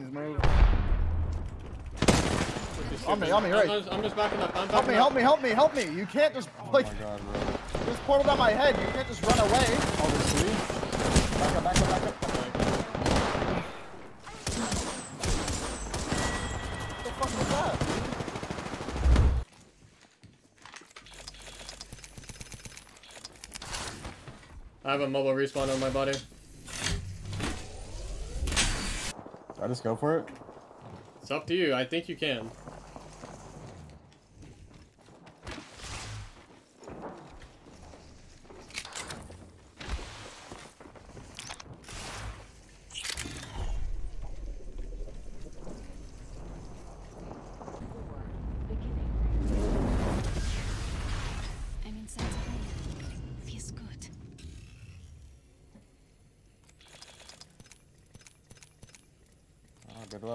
He's moved. On me, right. I'm just backing up. Help me. You can't just, like, oh my God, bro. There's portal down my head. You can't just run away. Obviously. Back up. What the fuck was that? I have a mobile respawn on my body. Should I just go for it? It's up to you. I think you can.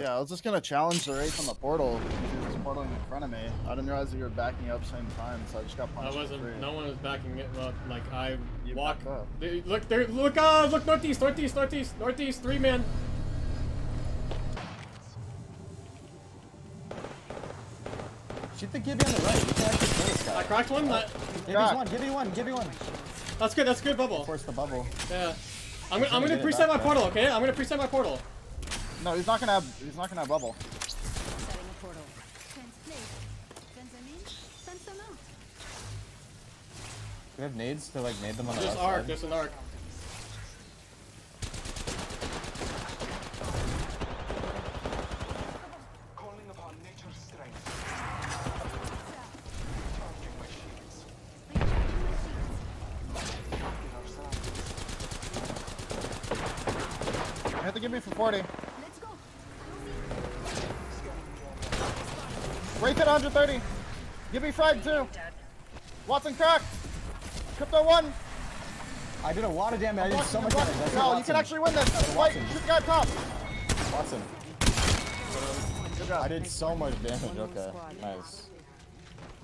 Yeah, I was just gonna challenge the race on the portal. She was portaling in front of me. I didn't realize that you were backing up same time, so I just got punched. I wasn't. No one was backing it up. Like you walk up. Look, northeast, 3 man. Shoot the Gibby on the right. You can actually play this guy. I cracked one. Gibby one. That's good. Bubble. Force the bubble. Yeah. I'm gonna preset my portal. Okay. I'm gonna preset my portal. No, he's not gonna have bubble. Do we have nades to like nade them on the left side? There's an arc. Calling upon nature's strength. You have to give me for 40. Wraith at 130. Give me frag too. Watson cracked. Crypto won. I did a lot of damage. I did so much damage. No, you can actually win this. Wait, shoot the guy top. Watson. Good job. I did so much damage. Okay, nice.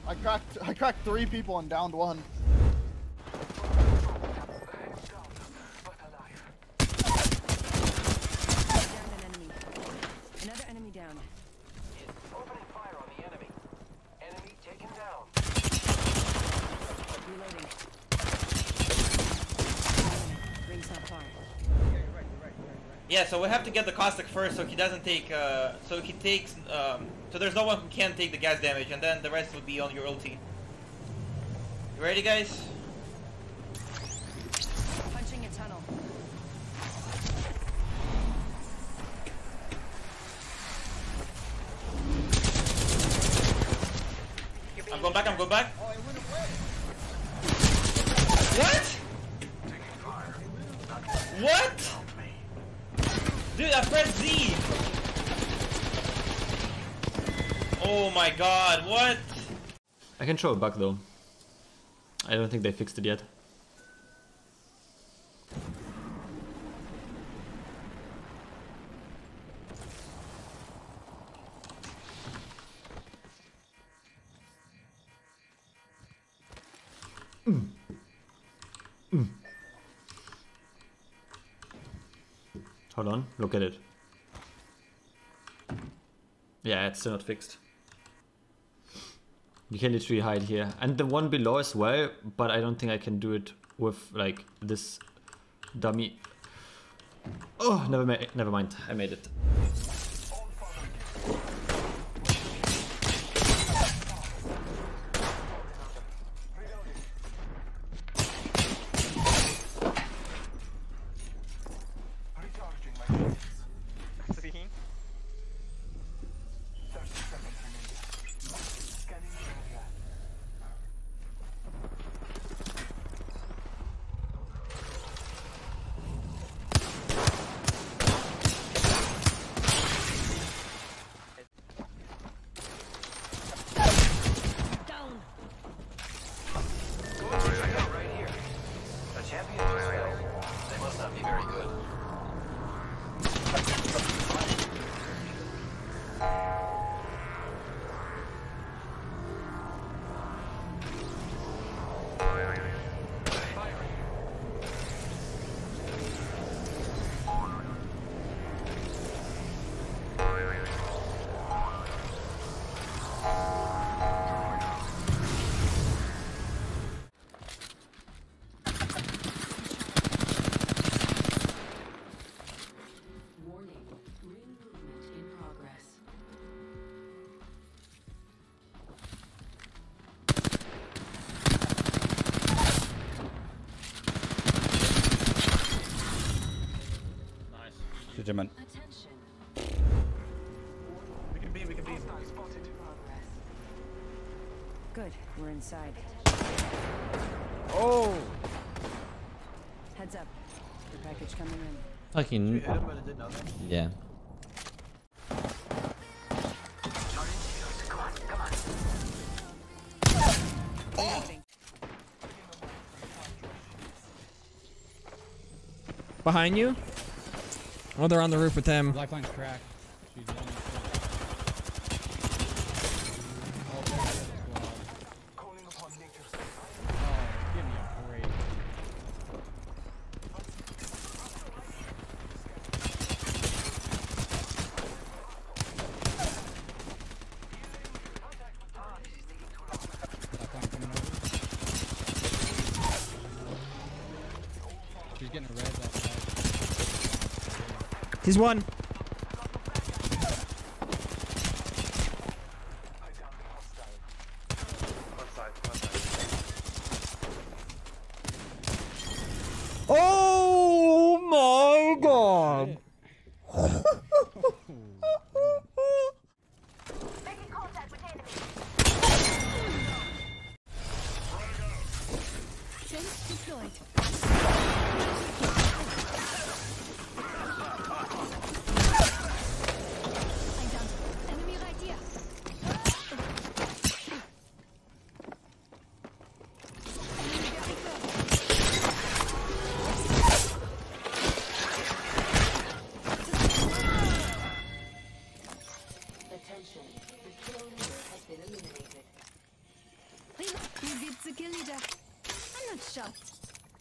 I cracked 3 people and downed 1. Yeah, so we have to get the Caustic first, so he doesn't take. So he takes. So there's no one who can take the gas damage, and then the rest would be on your ulti. You ready, guys? Punching a tunnel. I'm going back. Oh, it went away. What? What? Dude, I pressed Z! Oh my god, what? I can throw it back though. I don't think they fixed it yet. Hold on, look at it. Yeah, it's still not fixed. You can literally hide here. And the one below as well, but I don't think I can do it with, like, this dummy. Oh, never mind. I made it. Gentlemen. We can be. Good, we're inside. Oh! Heads up. The package coming in. Fucking. Yeah. Oh. Behind you? Oh, they're on the roof with them. Lifeline's cracked. She's getting a red left. He's one. Oh my god.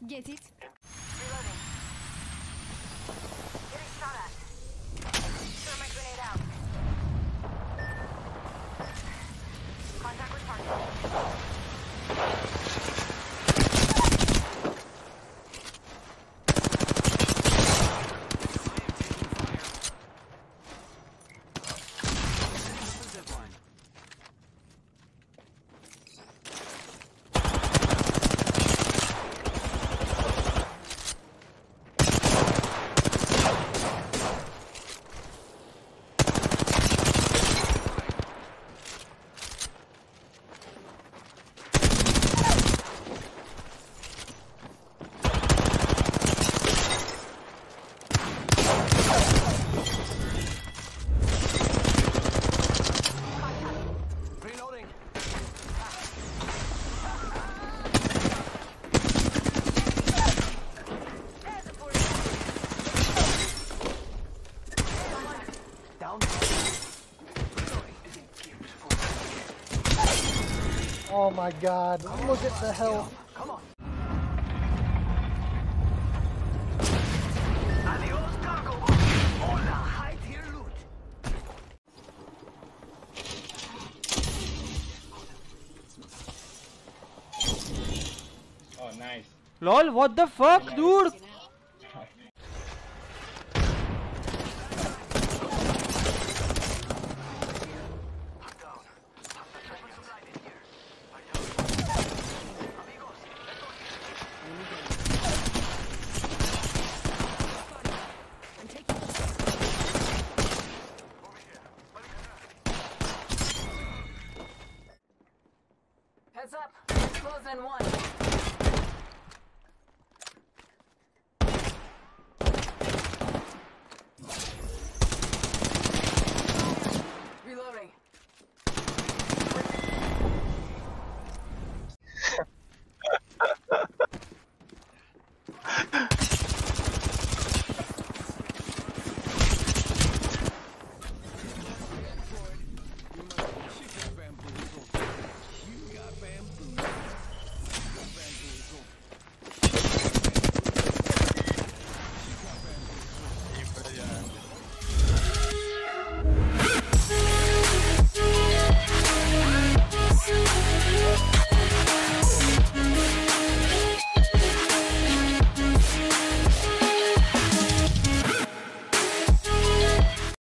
Get it? Reloading. Getting shot at. Throw my grenade out. Contact with target. Oh my god, look at the health. Come on. Oh, nice. Lol, what the fuck, dude? Heads up, close in one.